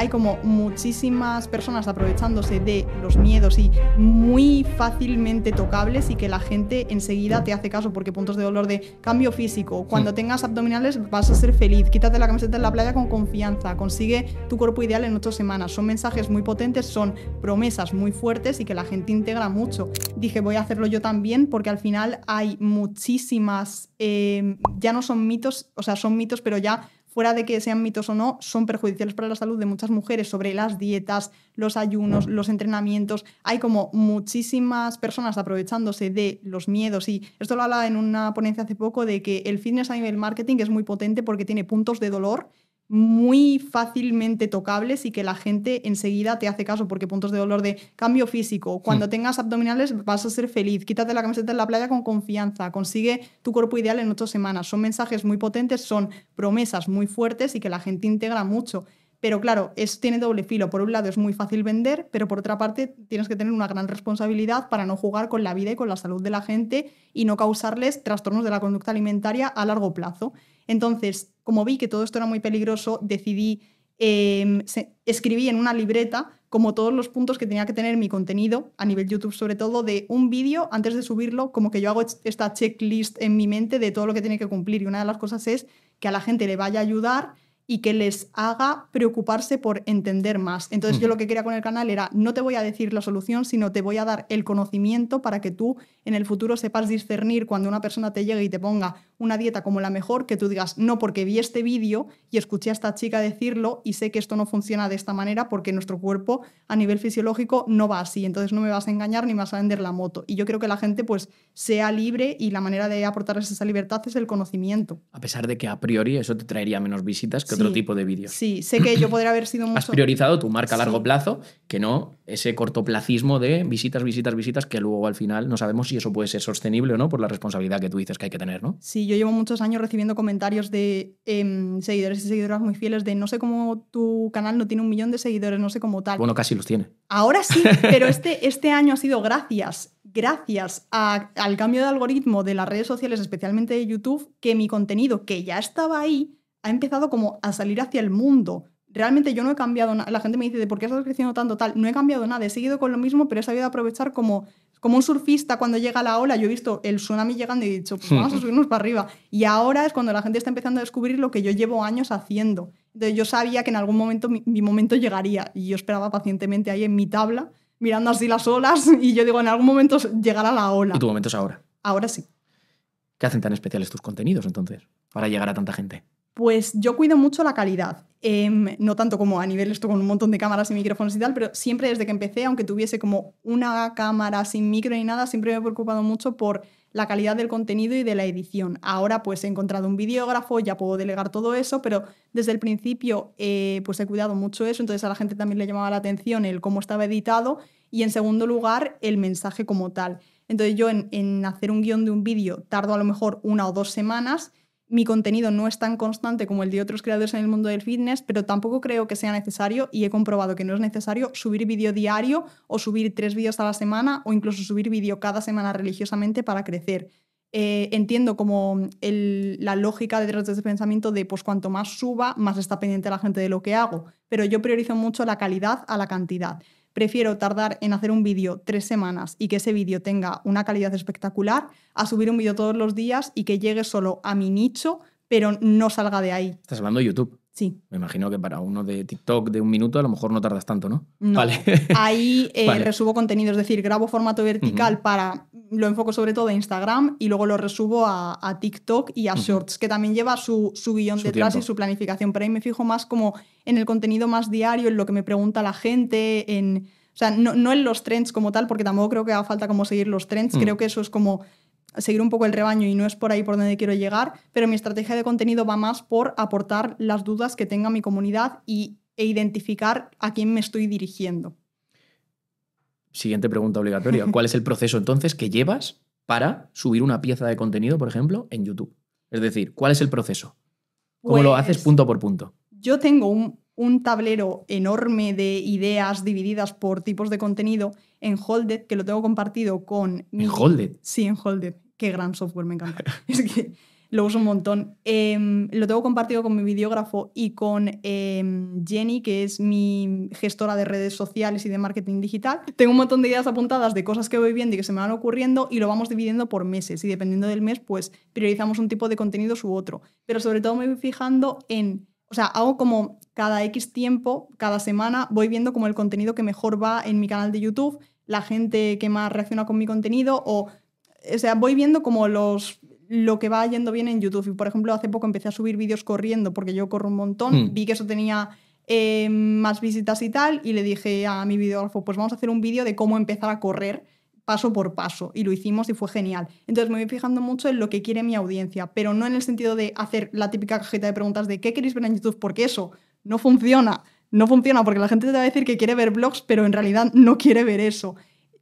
hay como muchísimas personas aprovechándose de los miedos y muy fácilmente tocables, y que la gente enseguida te hace caso, porque puntos de dolor de cambio físico, cuando tengas abdominales vas a ser feliz, quítate la camiseta en la playa con confianza, consigue tu cuerpo ideal en 8 semanas. Son mensajes muy potentes, son promesas muy fuertes y que la gente integra mucho. Dije, voy a hacerlo yo también, porque al final hay muchísimas, ya no son mitos, o sea, son mitos, pero ya fuera de que sean mitos o no, son perjudiciales para la salud de muchas mujeres, sobre las dietas, los ayunos, los entrenamientos. Hay como muchísimas personas aprovechándose de los miedos, y esto lo hablaba en una ponencia hace poco, de que el fitness a nivel marketing es muy potente porque tiene puntos de dolor muy fácilmente tocables y que la gente enseguida te hace caso, porque puntos de dolor de cambio físico, cuando tengas abdominales vas a ser feliz, quítate la camiseta en la playa con confianza, consigue tu cuerpo ideal en 8 semanas. Son mensajes muy potentes, son promesas muy fuertes y que la gente integra mucho. Pero claro, eso tiene doble filo. Por un lado es muy fácil vender, pero por otra parte tienes que tener una gran responsabilidad para no jugar con la vida y con la salud de la gente y no causarles trastornos de la conducta alimentaria a largo plazo. Entonces, como vi que todo esto era muy peligroso, decidí, escribí en una libreta como todos los puntos que tenía que tener mi contenido, a nivel YouTube sobre todo, de un vídeo antes de subirlo, como que yo hago esta checklist en mi mente de todo lo que tiene que cumplir, y una de las cosas es que a la gente le vaya a ayudar y que les haga preocuparse por entender más. Entonces yo lo que quería con el canal era, no te voy a decir la solución, sino te voy a dar el conocimiento para que tú en el futuro sepas discernir cuando una persona te llegue y te ponga una dieta como la mejor, que tú digas, no, porque vi este vídeo y escuché a esta chica decirlo y sé que esto no funciona de esta manera porque nuestro cuerpo a nivel fisiológico no va así, entonces no me vas a engañar ni me vas a vender la moto. Y yo creo que la gente pues sea libre, y la manera de aportarles esa libertad es el conocimiento. A pesar de que a priori eso te traería menos visitas que otro tipo de vídeos. Sí, sé que yo podría haber sido mucho... Has priorizado tu marca a largo plazo, que no ese cortoplacismo de visitas, visitas, visitas, que luego al final no sabemos si eso puede ser sostenible o no por la responsabilidad que tú dices que hay que tener, ¿no? Sí, yo llevo muchos años recibiendo comentarios de seguidores y seguidoras muy fieles de, no sé cómo tu canal no tiene 1 millón de seguidores, no sé cómo tal. Bueno, casi los tiene. Ahora sí, pero este año ha sido gracias al cambio de algoritmo de las redes sociales, especialmente de YouTube, que mi contenido, que ya estaba ahí, ha empezado como a salir hacia el mundo. Realmente yo no he cambiado nada. La gente me dice, ¿de por qué estás creciendo tanto tal? No he cambiado nada, he seguido con lo mismo, pero he sabido aprovechar como un surfista cuando llega la ola. Yo he visto el tsunami llegando y he dicho, pues vamos a subirnos para arriba. Y ahora es cuando la gente está empezando a descubrir lo que yo llevo años haciendo. Entonces yo sabía que en algún momento mi momento llegaría, y yo esperaba pacientemente ahí en mi tabla, mirando así las olas, y yo digo, en algún momento llegará la ola. ¿Y tu momento es ahora? Ahora sí. ¿Qué hacen tan especiales tus contenidos, entonces, para llegar a tanta gente? Pues yo cuido mucho la calidad, no tanto como a nivel esto con un montón de cámaras y micrófonos y tal, pero siempre desde que empecé, aunque tuviese como una cámara sin micro ni nada, siempre me he preocupado mucho por la calidad del contenido y de la edición. Ahora pues he encontrado un videógrafo, ya puedo delegar todo eso, pero desde el principio pues he cuidado mucho eso, entonces a la gente también le llamaba la atención el cómo estaba editado, y en segundo lugar el mensaje como tal. Entonces yo en hacer un guión de un vídeo tardo a lo mejor 1 o 2 semanas. Mi contenido no es tan constante como el de otros creadores en el mundo del fitness, pero tampoco creo que sea necesario, y he comprobado que no es necesario subir vídeo diario o subir 3 vídeos a la semana o incluso subir vídeo cada semana religiosamente para crecer. Entiendo como la lógica detrás de ese pensamiento de pues cuanto más suba, más está pendiente la gente de lo que hago, pero yo priorizo mucho la calidad a la cantidad. Prefiero tardar en hacer un vídeo 3 semanas y que ese vídeo tenga una calidad espectacular, a subir un vídeo todos los días y que llegue solo a mi nicho, pero no salga de ahí. ¿Estás hablando de YouTube? Sí. Me imagino que para uno de TikTok de 1 minuto a lo mejor no tardas tanto, ¿no? No. Vale. Ahí resubo contenido, es decir, grabo formato vertical para... Lo enfoco sobre todo a Instagram y luego lo resubo a TikTok y a Shorts, que también lleva su guión detrás y su planificación. Pero ahí me fijo más como en el contenido más diario, en lo que me pregunta la gente, o sea, no en los trends como tal, porque tampoco creo que haga falta como seguir los trends. Creo que eso es como seguir un poco el rebaño y no es por ahí por donde quiero llegar. Pero mi estrategia de contenido va más por aportar las dudas que tenga mi comunidad e identificar a quién me estoy dirigiendo. Siguiente pregunta obligatoria. ¿Cuál es el proceso entonces que llevas para subir una pieza de contenido, por ejemplo, en YouTube? Es decir, ¿cuál es el proceso? ¿Cómo lo haces punto por punto? Yo tengo un tablero enorme de ideas divididas por tipos de contenido en Holded, que lo tengo compartido con... ¿En Holded? Sí, en Holded. Qué gran software, me encanta. Es que lo uso un montón. Lo tengo compartido con mi videógrafo y con Jenny, que es mi gestora de redes sociales y de marketing digital. Tengo un montón de ideas apuntadas de cosas que voy viendo y que se me van ocurriendo y lo vamos dividiendo por meses. Y dependiendo del mes, pues priorizamos un tipo de contenidos u otro. Pero sobre todo me voy fijando en... O sea, hago como cada X tiempo, cada semana, voy viendo como el contenido que mejor va en mi canal de YouTube, la gente que más reacciona con mi contenido, o sea, voy viendo como lo que va yendo bien en YouTube. Y, por ejemplo, hace poco empecé a subir vídeos corriendo, porque yo corro un montón, vi que eso tenía más visitas y tal, y le dije a mi videógrafo, pues vamos a hacer un vídeo de cómo empezar a correr paso por paso, y lo hicimos y fue genial. Entonces me voy fijando mucho en lo que quiere mi audiencia, pero no en el sentido de hacer la típica cajita de preguntas de ¿qué queréis ver en YouTube? Porque eso no funciona. No funciona porque la gente te va a decir que quiere ver vlogs, pero en realidad no quiere ver eso.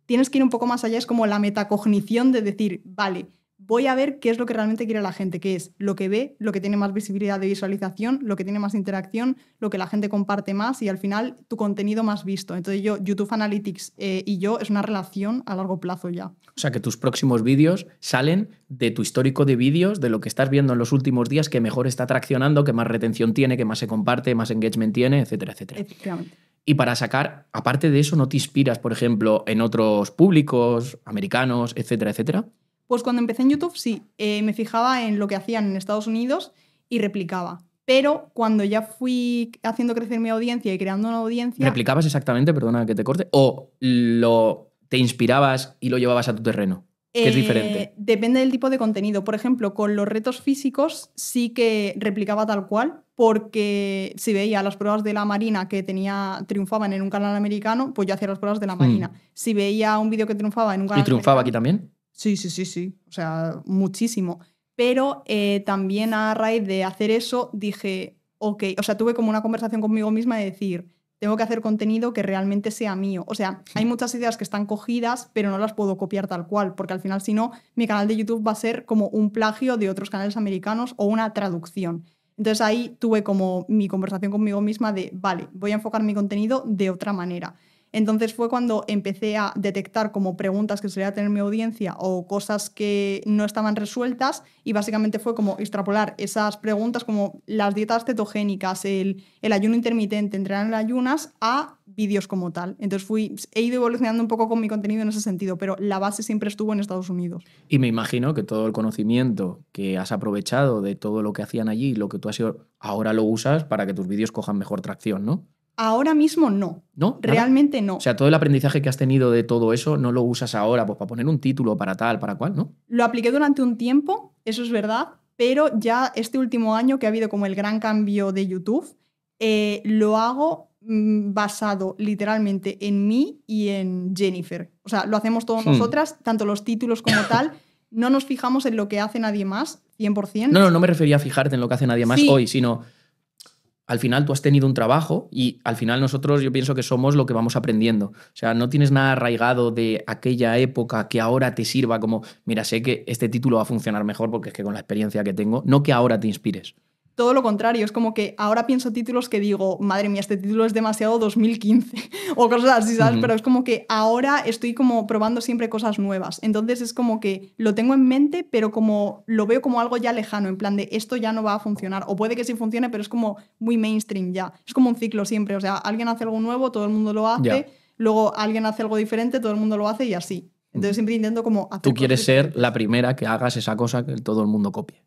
Tienes que ir un poco más allá, es como la metacognición de decir, vale, voy a ver qué es lo que realmente quiere la gente, que es lo que ve, lo que tiene más visibilidad de visualización, lo que tiene más interacción, lo que la gente comparte más y al final tu contenido más visto. Entonces yo, YouTube Analytics y yo, es una relación a largo plazo ya. O sea que tus próximos vídeos salen de tu histórico de vídeos, de lo que estás viendo en los últimos días, que mejor está traccionando, que más retención tiene, que más se comparte, más engagement tiene, etcétera, etcétera. Efectivamente. Y para sacar, aparte de eso, ¿no te inspiras, por ejemplo, en otros públicos, americanos, etcétera, etcétera? Pues cuando empecé en YouTube, sí, me fijaba en lo que hacían en Estados Unidos y replicaba. Pero cuando ya fui haciendo crecer mi audiencia y creando una audiencia... ¿Replicabas exactamente, perdona que te corte, o te inspirabas y lo llevabas a tu terreno? Que es diferente. Depende del tipo de contenido. Por ejemplo, con los retos físicos sí que replicaba tal cual, porque si veía las pruebas de la Marina que triunfaban en un canal americano, pues yo hacía las pruebas de la Marina. Si veía un vídeo que triunfaba en un canal... ¿Y triunfaba americano, aquí también? Sí, sí, sí, sí. O sea, muchísimo. Pero también a raíz de hacer eso dije, ok, o sea, tuve como una conversación conmigo misma de decir... Tengo que hacer contenido que realmente sea mío. O sea, hay muchas ideas que están cogidas, pero no las puedo copiar tal cual, porque al final, si no, mi canal de YouTube va a ser como un plagio de otros canales americanos o una traducción. Entonces ahí tuve como mi conversación conmigo misma de, vale, voy a enfocar mi contenido de otra manera. Entonces fue cuando empecé a detectar como preguntas que solía tener mi audiencia o cosas que no estaban resueltas y básicamente fue como extrapolar esas preguntas como las dietas cetogénicas, el ayuno intermitente, entrenar en ayunas, a vídeos como tal. Entonces he ido evolucionando un poco con mi contenido en ese sentido, pero la base siempre estuvo en Estados Unidos. Y me imagino que todo el conocimiento que has aprovechado de todo lo que hacían allí, lo que tú has hecho, ahora lo usas para que tus vídeos cojan mejor tracción, ¿no? Ahora mismo no. ¿No? Realmente no. O sea, todo el aprendizaje que has tenido de todo eso no lo usas ahora pues, para poner un título, para tal, para cual, ¿no? Lo apliqué durante un tiempo, eso es verdad, pero ya este último año que ha habido como el gran cambio de YouTube, lo hago basado literalmente en mí y en Jennifer. O sea, lo hacemos todos nosotras, tanto los títulos como tal. No nos fijamos en lo que hace nadie más, 100%. No me refería a fijarte en lo que hace nadie más hoy, sino... Al final tú has tenido un trabajo y al final nosotros yo pienso que somos lo que vamos aprendiendo. O sea, no tienes nada arraigado de aquella época que ahora te sirva como, mira, sé que este título va a funcionar mejor porque es que con la experiencia que tengo, no que ahora te inspires. Todo lo contrario, es como que ahora pienso títulos que digo, madre mía, este título es demasiado 2015 o cosas así, ¿sabes? Pero es como que ahora estoy como probando siempre cosas nuevas. Entonces es como que lo tengo en mente, pero como lo veo como algo ya lejano, en plan de esto ya no va a funcionar. O puede que sí funcione, pero es como muy mainstream ya. Es como un ciclo siempre, o sea, alguien hace algo nuevo, todo el mundo lo hace, luego alguien hace algo diferente, todo el mundo lo hace y así. Entonces siempre intento como hacer. Tú quieres ser la primera que hagas esa cosa que todo el mundo copie.